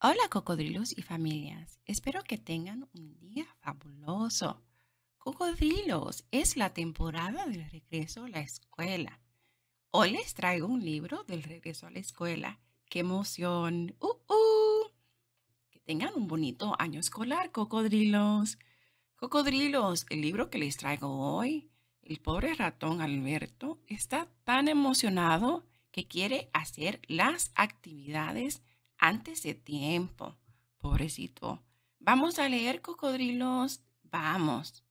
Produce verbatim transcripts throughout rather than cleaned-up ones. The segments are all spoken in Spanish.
Hola cocodrilos y familias, espero que tengan un día fabuloso. Cocodrilos, es la temporada del regreso a la escuela. Hoy les traigo un libro del regreso a la escuela. ¡Qué emoción! ¡Uh, uh! Que tengan un bonito año escolar, cocodrilos. Cocodrilos, el libro que les traigo hoy, el pobre ratón Alberto está tan emocionado que quiere hacer las actividades antes de tiempo, pobrecito. Vamos a leer, cocodrilos, vamos.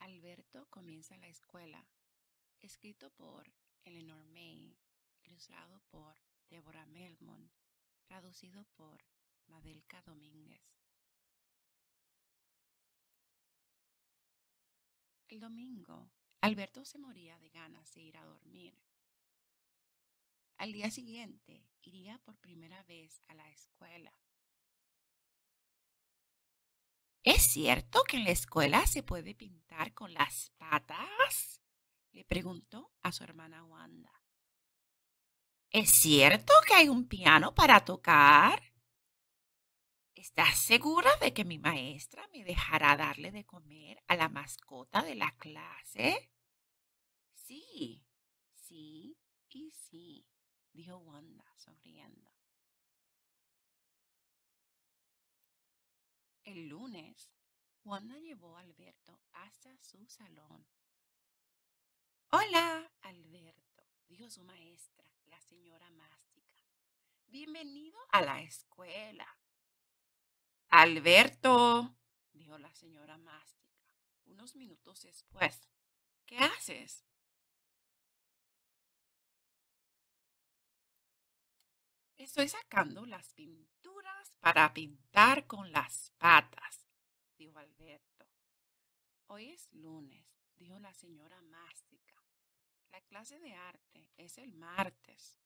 Alberto comienza la escuela. Escrito por Eleanor May, ilustrado por Deborah Melmon, traducido por Madelca Domínguez. El domingo, Alberto se moría de ganas de ir a dormir. Al día siguiente, iría por primera vez a la escuela. ¿Es cierto que en la escuela se puede pintar con las patas?, le preguntó a su hermana Wanda. ¿Es cierto que hay un piano para tocar? ¿Estás segura de que mi maestra me dejará darle de comer a la mascota de la clase? Sí, sí y sí, dijo Wanda sonriendo. El lunes, Wanda llevó a Alberto hasta su salón. Hola, Alberto, dijo su maestra, la señora Mástica. Bienvenido a la escuela. Alberto, dijo la señora Mástica unos minutos después, ¿qué haces? Estoy sacando las pinturas para pintar con las patas, dijo Alberto. Hoy es lunes, dijo la señora Mástica. La clase de arte es el martes.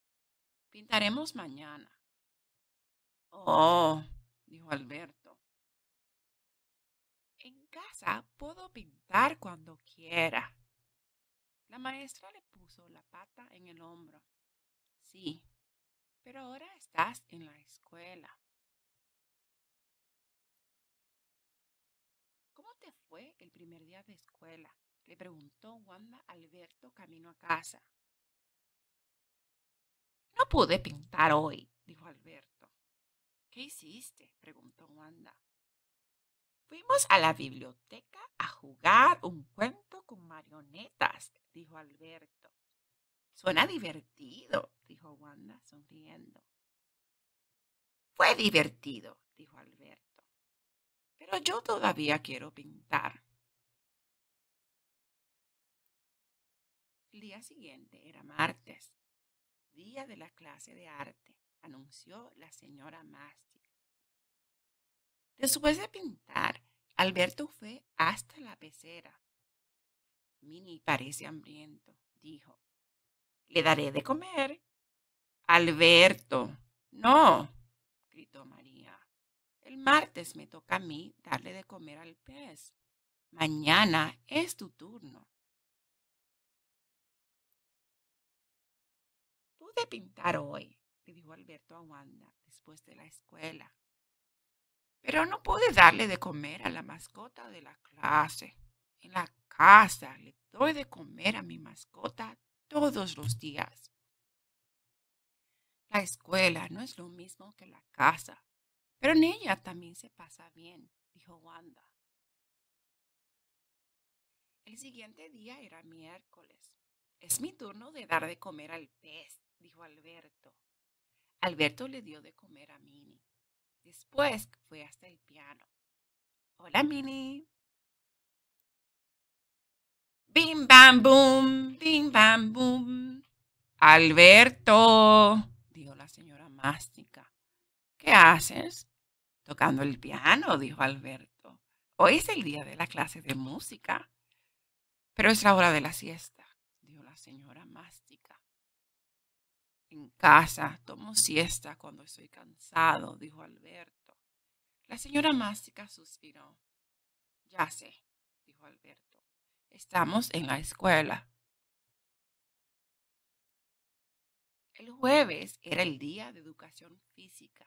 Pintaremos mañana. Oh, dijo Alberto. En casa puedo pintar cuando quiera. La maestra le puso la pata en el hombro. Sí, pero ahora estás en la escuela. ¿Cómo te fue el primer día de escuela?, le preguntó Wanda a Alberto camino a casa. No pude pintar hoy, dijo Alberto. ¿Qué hiciste?, preguntó Wanda. Fuimos a la biblioteca a jugar un cuento con marionetas, dijo Alberto. Suena divertido, dijo Wanda sonriendo. Fue divertido, dijo Alberto. Pero yo todavía quiero pintar. El día siguiente era martes, día de la clase de arte, anunció la señora Mástica. Después de pintar, Alberto fue hasta la pecera. Mini parece hambriento, dijo. Le daré de comer. Alberto, no, gritó María. El martes me toca a mí darle de comer al pez. Mañana es tu turno. Pude pintar hoy, le dijo Alberto a Wanda después de la escuela. Pero no pude darle de comer a la mascota de la clase. En la casa le doy de comer a mi mascota todos los días. La escuela no es lo mismo que la casa, pero en ella también se pasa bien, dijo Wanda. El siguiente día era miércoles. Es mi turno de dar de comer al pez, dijo Alberto. Alberto le dio de comer a Minnie. Después fue hasta el piano. Hola, Minnie. Bim, bam, boom, bim, bam, boom. Alberto, dijo la señora Mástica. ¿Qué haces? Tocando el piano, dijo Alberto. Hoy es el día de la clase de música. Pero es la hora de la siesta, dijo la señora Mástica. En casa tomo siesta cuando estoy cansado, dijo Alberto. La señora Mástica suspiró. Ya sé, dijo Alberto. Estamos en la escuela. El jueves era el día de educación física.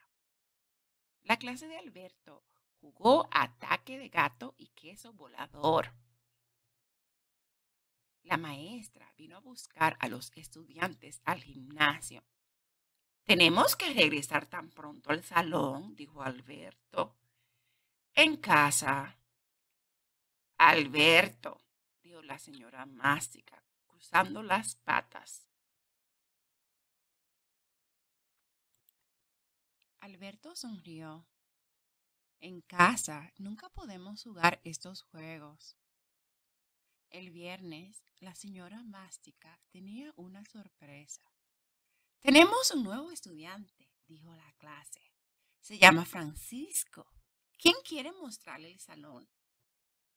La clase de Alberto jugó ataque de gato y queso volador. La maestra vino a buscar a los estudiantes al gimnasio. Tenemos que regresar tan pronto al salón, dijo Alberto. En casa. Alberto, dijo la señora Mástica, cruzando las patas. Alberto sonrió. En casa nunca podemos jugar estos juegos. El viernes, la señora Mástica tenía una sorpresa. Tenemos un nuevo estudiante, dijo la clase. Se llama Francisco. ¿Quién quiere mostrarle el salón?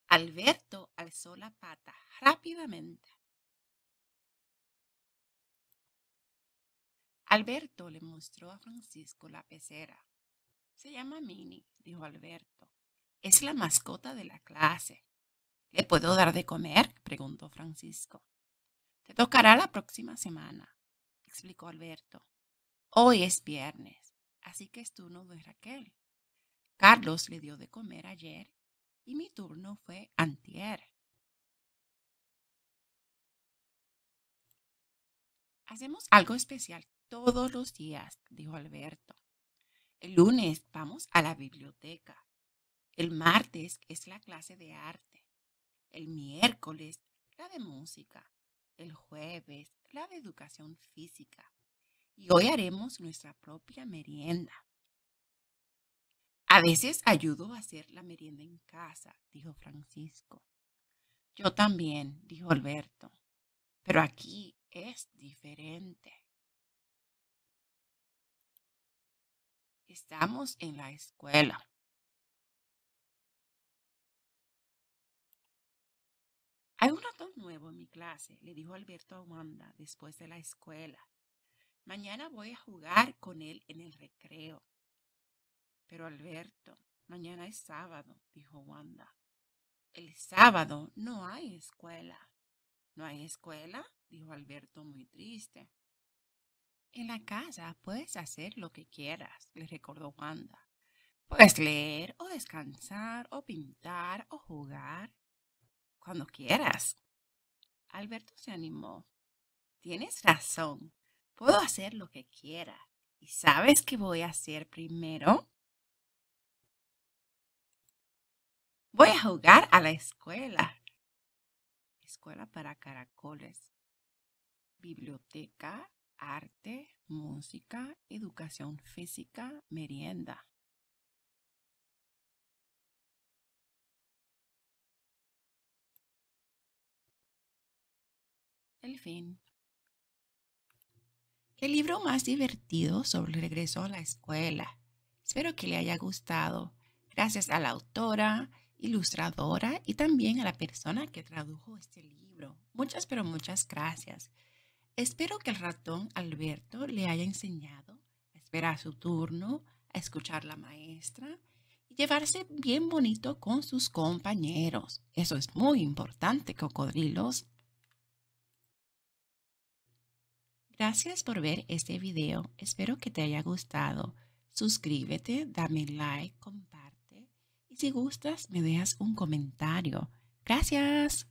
Alberto alzó la pata rápidamente. Alberto le mostró a Francisco la pecera. Se llama Mini, dijo Alberto. Es la mascota de la clase. ¿Le puedo dar de comer?, preguntó Francisco. Te tocará la próxima semana, explicó Alberto. Hoy es viernes, así que es turno de Raquel. Carlos le dio de comer ayer y mi turno fue antier. Hacemos algo especial todos los días, dijo Alberto. El lunes vamos a la biblioteca. El martes es la clase de arte. El miércoles la de música. El jueves la de educación física. Y hoy haremos nuestra propia merienda. A veces ayudo a hacer la merienda en casa, dijo Francisco. Yo también, dijo Alberto. Pero aquí es diferente. Estamos en la escuela. Hay un ratón nuevo en mi clase, le dijo Alberto a Wanda después de la escuela. Mañana voy a jugar con él en el recreo. Pero Alberto, mañana es sábado, dijo Wanda. El sábado no hay escuela. ¿No hay escuela?, dijo Alberto muy triste. En la casa puedes hacer lo que quieras, le recordó Wanda. Puedes leer o descansar o pintar o jugar. Cuando quieras. Alberto se animó. Tienes razón. Puedo hacer lo que quiera. ¿Y sabes qué voy a hacer primero? Voy a jugar a la escuela. Escuela para caracoles. Biblioteca. Arte, música, educación física, merienda. El fin. El libro más divertido sobre el regreso a la escuela. Espero que le haya gustado. Gracias a la autora, ilustradora y también a la persona que tradujo este libro. Muchas, pero muchas gracias. Espero que el ratón Alberto le haya enseñado a esperar su turno, a escuchar a la maestra y llevarse bien bonito con sus compañeros. Eso es muy importante, cocodrilos. Gracias por ver este video. Espero que te haya gustado. Suscríbete, dame like, comparte y si gustas me dejas un comentario. Gracias.